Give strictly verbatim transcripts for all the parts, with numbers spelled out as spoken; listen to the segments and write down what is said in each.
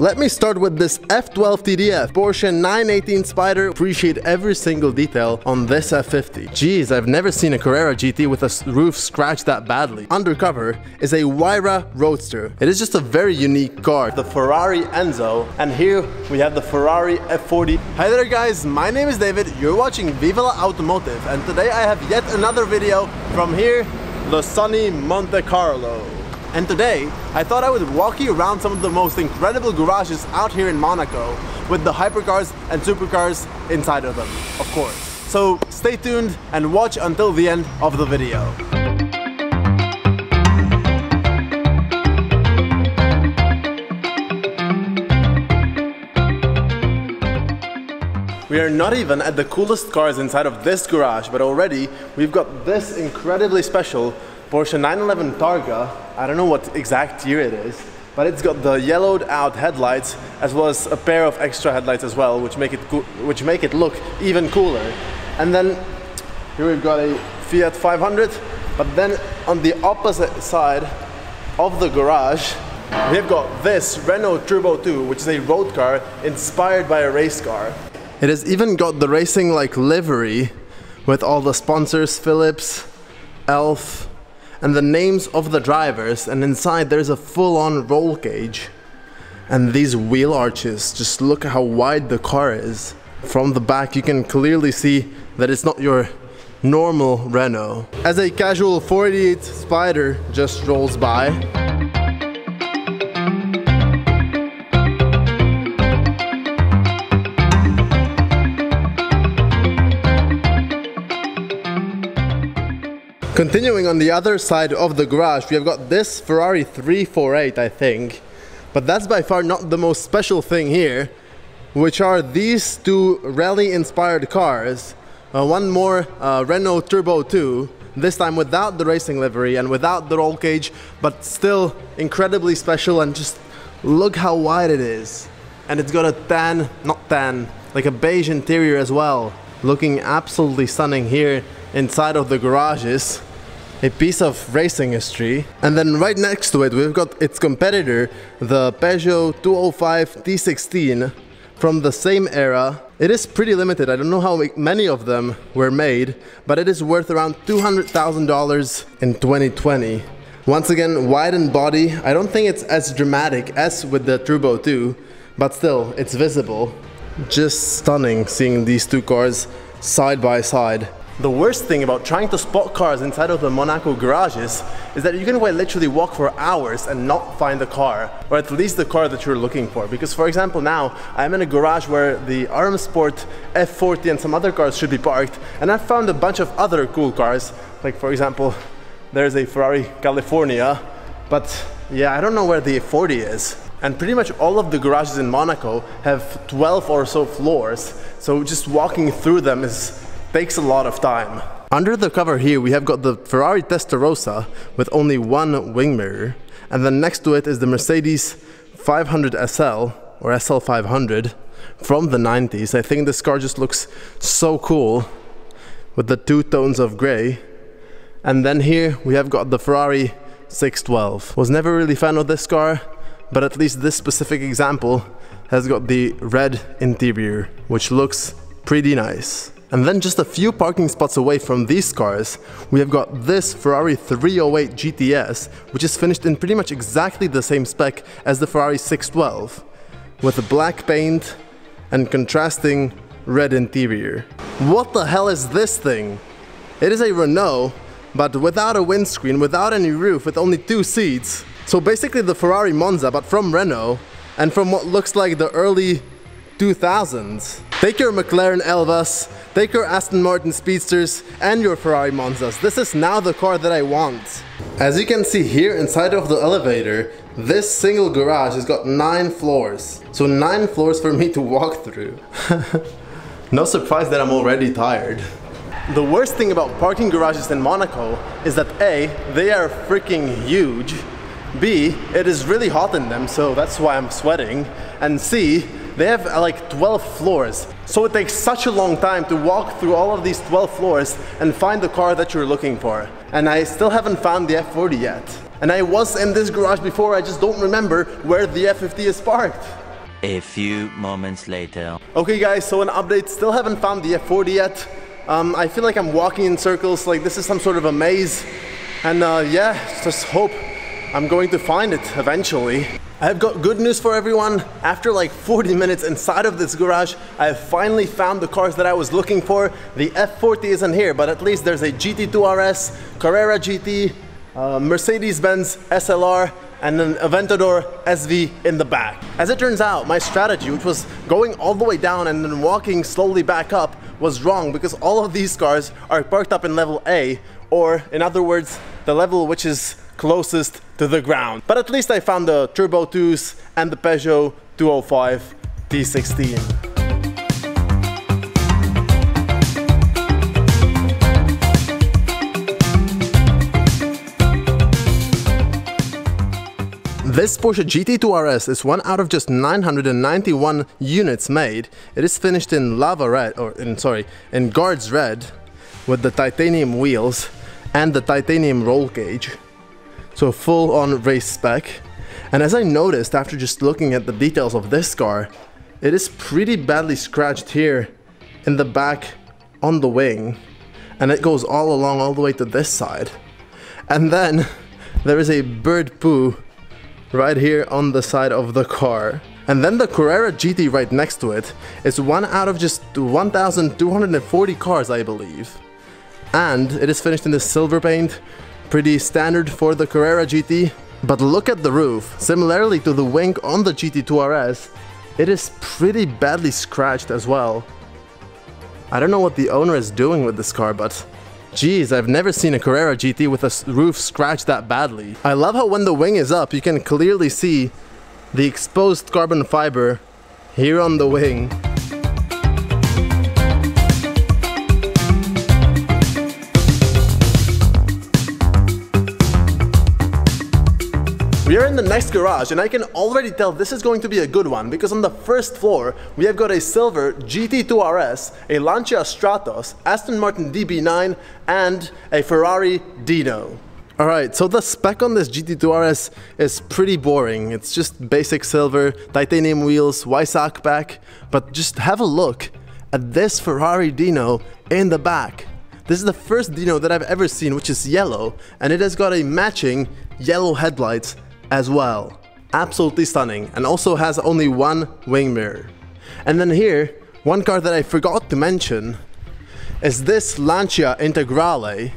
Let me start with this F twelve T D F, Porsche nine eighteen Spyder. Appreciate every single detail on this F fifty. Jeez, I've never seen a Carrera G T with a roof scratched that badly. Undercover is a Huayra Roadster. It is just a very unique car. The Ferrari Enzo, and here we have the Ferrari F forty. Hi there guys, my name is David, you're watching VivaLaAutomotive, and today I have yet another video from here, the sunny Monte-Carlo. And today, I thought I would walk you around some of the most incredible garages out here in Monaco, with the hypercars and supercars inside of them, of course. So stay tuned and watch until the end of the video. We are not even at the coolest cars inside of this garage, but already we've got this incredibly special Porsche nine eleven Targa. I don't know what exact year it is, but it's got the yellowed out headlights, as well as a pair of extra headlights as well, which make it co which make it look even cooler. And then here we've got a Fiat five hundred, but then on the opposite side of the garage, we've got this Renault Turbo two, which is a road car inspired by a race car. It has even got the racing like livery with all the sponsors, Philips, Elf, and the names of the drivers, and inside there's a full-on roll cage. And these wheel arches, just look how wide the car is. From the back you can clearly see that it's not your normal Renault. As a casual four eighty-eight Spyder just rolls by. Continuing on the other side of the garage, we have got this Ferrari three forty-eight, I think. But that's by far not the most special thing here, which are these two rally-inspired cars. Uh, one more uh, Renault Turbo two, this time without the racing livery and without the roll cage, but still incredibly special, and just look how wide it is. And it's got a tan, not tan, like a beige interior as well. Looking absolutely stunning here inside of the garages. A piece of racing history. And then right next to it we've got its competitor, the Peugeot two oh five T sixteen from the same era. It is pretty limited, I don't know how many of them were made, but it is worth around two hundred thousand dollars in twenty twenty. Once again, widened body. I don't think it's as dramatic as with the Turbo two, but still, it's visible. Just stunning seeing these two cars side by side. The worst thing about trying to spot cars inside of the Monaco garages is that you can quite literally walk for hours and not find the car, or at least the car that you're looking for. Because for example now, I'm in a garage where the R M Sport F forty and some other cars should be parked, and I found a bunch of other cool cars, like for example, there's a Ferrari California, but yeah, I don't know where the F forty is. And pretty much all of the garages in Monaco have twelve or so floors, so just walking through them is takes a lot of time. Under the cover here we have got the Ferrari Testarossa with only one wing mirror, and then next to it is the Mercedes five hundred S L or S L five hundred from the nineties. I think this car just looks so cool with the two tones of grey. And then here we have got the Ferrari six twelve. Was never really a fan of this car, but at least this specific example has got the red interior, which looks pretty nice. And then just a few parking spots away from these cars, we have got this Ferrari three oh eight G T S, which is finished in pretty much exactly the same spec as the Ferrari six twelve, with black paint and contrasting red interior. What the hell is this thing? It is a Renault, but without a windscreen, without any roof, with only two seats. So basically the Ferrari Monza, but from Renault, and from what looks like the early two thousands. Take your McLaren Elvas, take your Aston Martin Speedsters, and your Ferrari Monzas. This is now the car that I want. As you can see here inside of the elevator, this single garage has got nine floors. So nine floors for me to walk through. No surprise that I'm already tired. The worst thing about parking garages in Monaco is that A, they are freaking huge, B, it is really hot in them, so that's why I'm sweating, and C, they have like twelve floors, so it takes such a long time to walk through all of these twelve floors and find the car that you're looking for. And I still haven't found the F forty yet. And I was in this garage before, I just don't remember where the F fifty is parked. A few moments later. Okay guys, so an update, still haven't found the F forty yet. Um, I feel like I'm walking in circles, like this is some sort of a maze. And uh, yeah, just hope I'm going to find it eventually. I've got good news for everyone. After like forty minutes inside of this garage, I have finally found the cars that I was looking for. The F forty isn't here, but at least there's a G T two R S, Carrera G T, uh, Mercedes-Benz S L R, and an Aventador S V in the back. As it turns out, my strategy, which was going all the way down and then walking slowly back up, was wrong because all of these cars are parked up in level A, or in other words, the level which is closest to the ground. But at least I found the Turbo twos and the Peugeot two oh five T sixteen. This Porsche G T two R S is one out of just nine hundred ninety-one units made. It is finished in lava red, or in, sorry, in guards red, with the titanium wheels and the titanium roll cage. So full on race spec. And as I noticed after just looking at the details of this car, it is pretty badly scratched here in the back on the wing. And it goes all along, all the way to this side. And then there is a bird poo right here on the side of the car. And then the Carrera G T right next to it is one out of just one thousand two hundred forty cars, I believe. And it is finished in this silver paint, pretty standard for the Carrera G T. But look at the roof. Similarly to the wing on the G T two R S, it is pretty badly scratched as well. I don't know what the owner is doing with this car, but geez, I've never seen a Carrera G T with a roof scratched that badly. I love how when the wing is up, you can clearly see the exposed carbon fiber here on the wing. We are in the next garage, and I can already tell this is going to be a good one because on the first floor we have got a silver G T two R S, a Lancia Stratos, Aston Martin D B nine, and a Ferrari Dino. Alright, so the spec on this G T two R S is pretty boring. It's just basic silver, titanium wheels, Weissach back, but just have a look at this Ferrari Dino in the back. This is the first Dino that I've ever seen which is yellow, and it has got a matching yellow headlights as well. Absolutely stunning, and also has only one wing mirror. And then here, one car that I forgot to mention is this Lancia Integrale,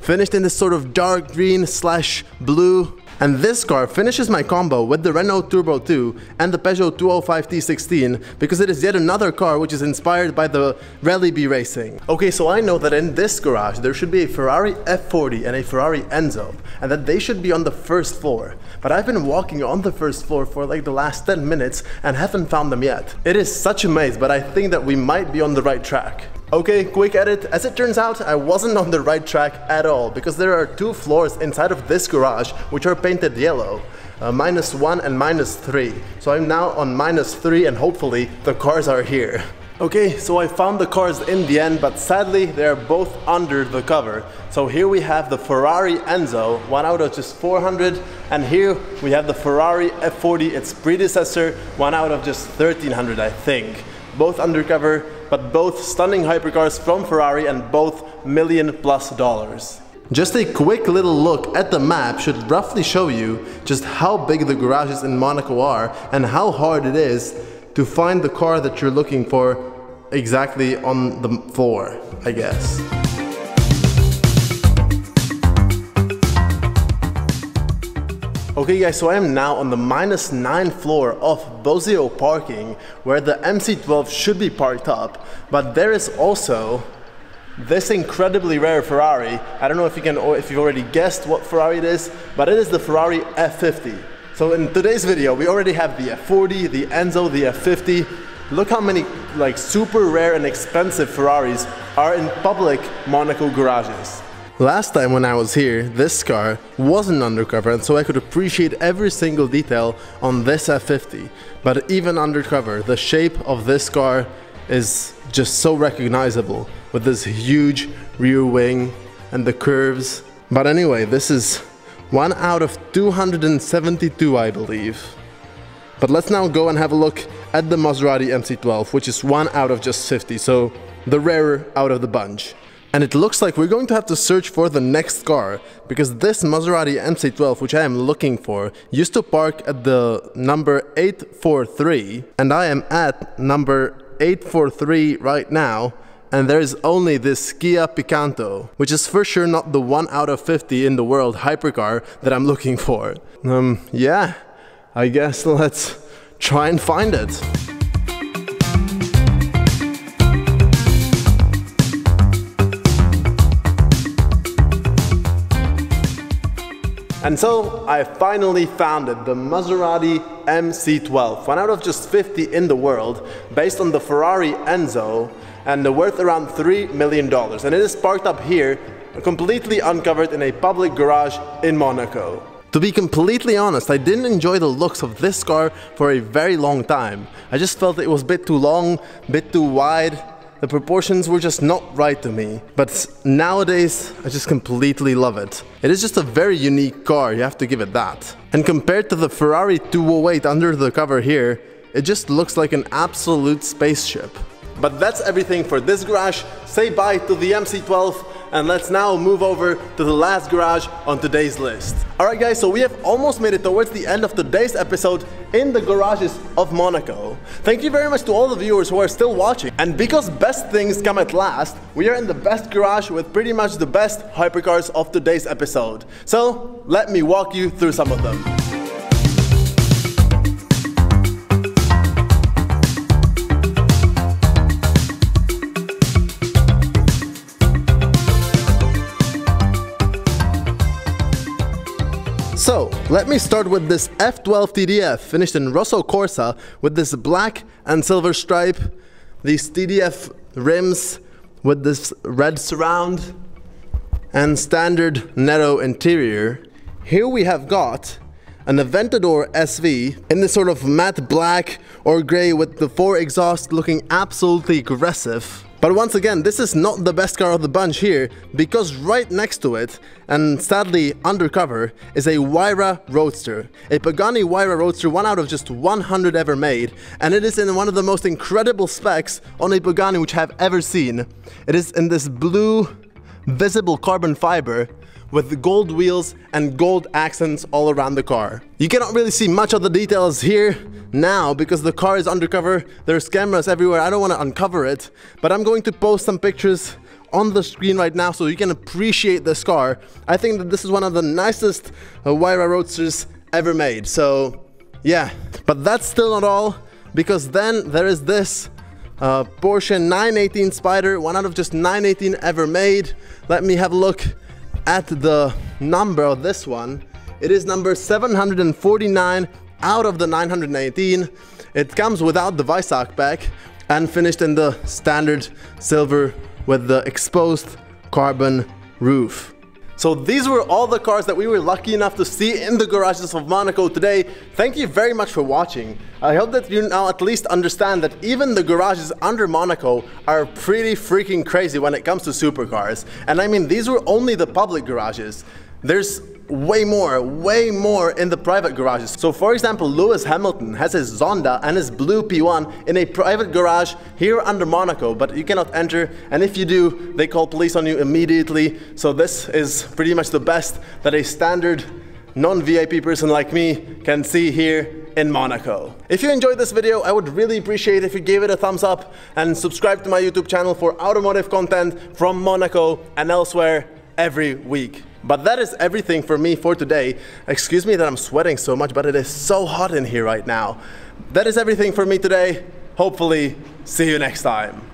finished in this sort of dark green slash blue. And this car finishes my combo with the Renault Turbo two and the Peugeot two oh five T sixteen because it is yet another car which is inspired by the Rally B racing. Okay, so I know that in this garage there should be a Ferrari F forty and a Ferrari Enzo, and that they should be on the first floor. But I've been walking on the first floor for like the last ten minutes and haven't found them yet. It is such a maze, but I think that we might be on the right track. Okay, quick edit. As it turns out, I wasn't on the right track at all because there are two floors inside of this garage which are painted yellow, uh, minus one and minus three. So I'm now on minus three and hopefully the cars are here. Okay, so I found the cars in the end, but sadly they are both under the cover. So here we have the Ferrari Enzo, one out of just four hundred, and here we have the Ferrari F forty, its predecessor, one out of just thirteen hundred, I think. Both undercover, but both stunning hypercars from Ferrari and both million plus dollars. Just a quick little look at the map should roughly show you just how big the garages in Monaco are and how hard it is to find the car that you're looking for exactly on the floor, I guess. Okay guys, so I am now on the minus nine floor of Bozio parking where the M C twelve should be parked up, but there is also this incredibly rare Ferrari. I don't know if you can, if you've already guessed what Ferrari it is, but it is the Ferrari F fifty. So in today's video we already have the F forty, the Enzo, the F fifty. Look how many like super rare and expensive Ferraris are in public Monaco garages. Last time when I was here, this car wasn't undercover, and so I could appreciate every single detail on this F fifty. But even undercover, the shape of this car is just so recognizable, with this huge rear wing and the curves. But anyway, this is one out of two hundred seventy-two, I believe. But let's now go and have a look at the Maserati M C twelve, which is one out of just fifty, so the rarer out of the bunch. And it looks like we're going to have to search for the next car, because this Maserati M C twelve, which I am looking for, used to park at the number eight forty-three, and I am at number eight forty-three right now, and there is only this Kia Picanto, which is for sure not the one out of fifty in the world hypercar that I'm looking for. Um, yeah, I guess let's try and find it. And so I finally found it, the Maserati M C twelve, one out of just fifty in the world, based on the Ferrari Enzo, and worth around three million dollars. And it is parked up here, completely uncovered in a public garage in Monaco. To be completely honest, I didn't enjoy the looks of this car for a very long time. I just felt it was a bit too long, a bit too wide. The proportions were just not right to me, but nowadays I just completely love it. It is just a very unique car, you have to give it that. And compared to the Ferrari two oh eight under the cover here, it just looks like an absolute spaceship. But that's everything for this garage. Say bye to the M C twelve. And let's now move over to the last garage on today's list. Alright guys, so we have almost made it towards the end of today's episode in the garages of Monaco. Thank you very much to all the viewers who are still watching. And because best things come at last, we are in the best garage with pretty much the best hypercars of today's episode. So let me walk you through some of them. So, let me start with this F twelve T D F, finished in Rosso Corsa, with this black and silver stripe, these T D F rims with this red surround, and standard Nero interior. Here we have got an Aventador S V in this sort of matte black or grey with the four exhaust, looking absolutely aggressive. But once again, this is not the best car of the bunch here, because right next to it, and sadly undercover, is a Huayra Roadster. A Pagani Huayra Roadster, one out of just one hundred ever made, and it is in one of the most incredible specs on a Pagani which I have ever seen. It is in this blue, visible carbon fiber, with gold wheels and gold accents all around the car. You cannot really see much of the details here now because the car is undercover, there's cameras everywhere, I don't want to uncover it, but I'm going to post some pictures on the screen right now so you can appreciate this car. I think that this is one of the nicest uh, Huayra Roadsters ever made, so yeah. But that's still not all, because then there is this uh, Porsche nine eighteen Spider, one out of just nine eighteen ever made. Let me have a look at the number of this one. It is number seven hundred forty-nine out of the nine hundred eighteen. It comes without the Weissach pack and finished in the standard silver with the exposed carbon roof. So these were all the cars that we were lucky enough to see in the garages of Monaco today. Thank you very much for watching. I hope that you now at least understand that even the garages under Monaco are pretty freaking crazy when it comes to supercars. And I mean, these were only the public garages. There's way more, way more in the private garages. So for example, Lewis Hamilton has his Zonda and his blue P one in a private garage here under Monaco, but you cannot enter, and if you do, they call police on you immediately. So this is pretty much the best that a standard non-V I P person like me can see here in Monaco. If you enjoyed this video, I would really appreciate if you gave it a thumbs up and subscribe to my YouTube channel for automotive content from Monaco and elsewhere every week. But that is everything for me for today. Excuse me that I'm sweating so much, but it is so hot in here right now. That is everything for me today. Hopefully, see you next time.